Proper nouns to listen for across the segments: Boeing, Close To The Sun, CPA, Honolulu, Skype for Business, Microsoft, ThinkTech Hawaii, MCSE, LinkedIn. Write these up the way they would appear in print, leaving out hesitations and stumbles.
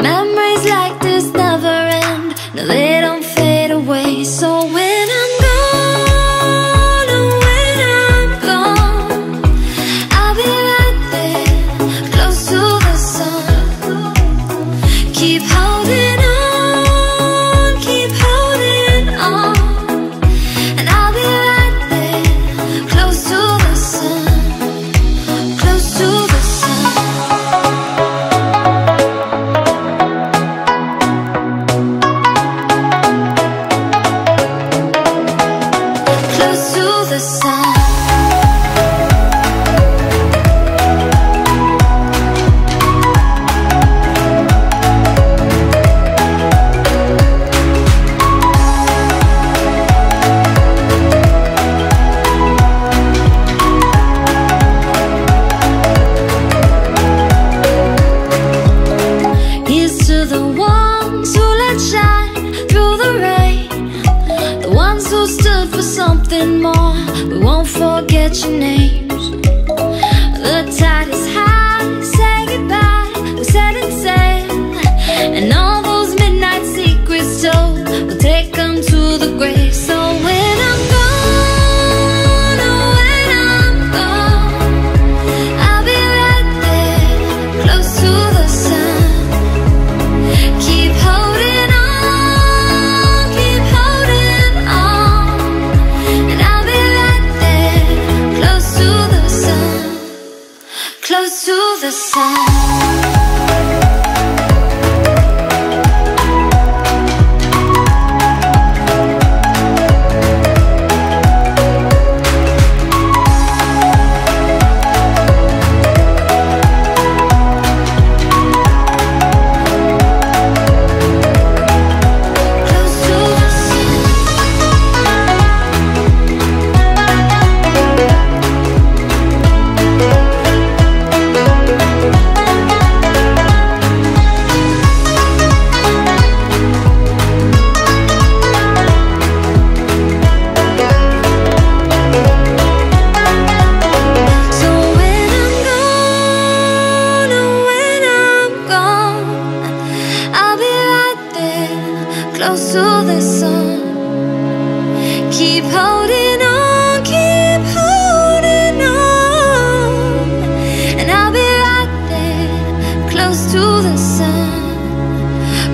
Memories like this never end, no they don't fade away. So when I'm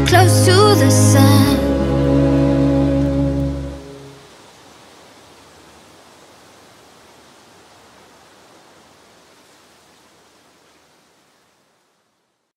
close to the sun.